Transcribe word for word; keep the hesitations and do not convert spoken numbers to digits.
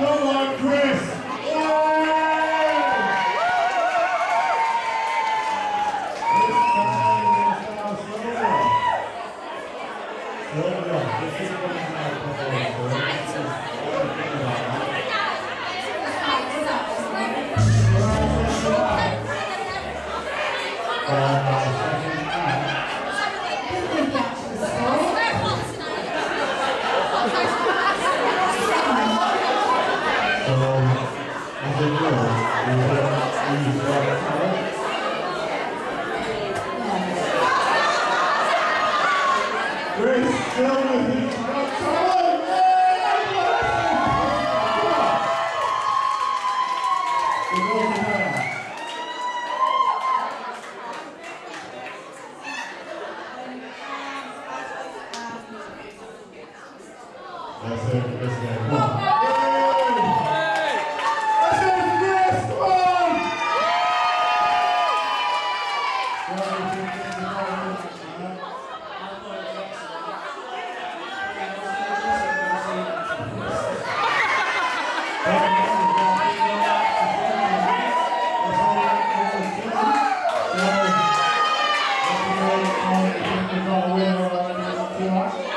Come on, Chris! Thank you.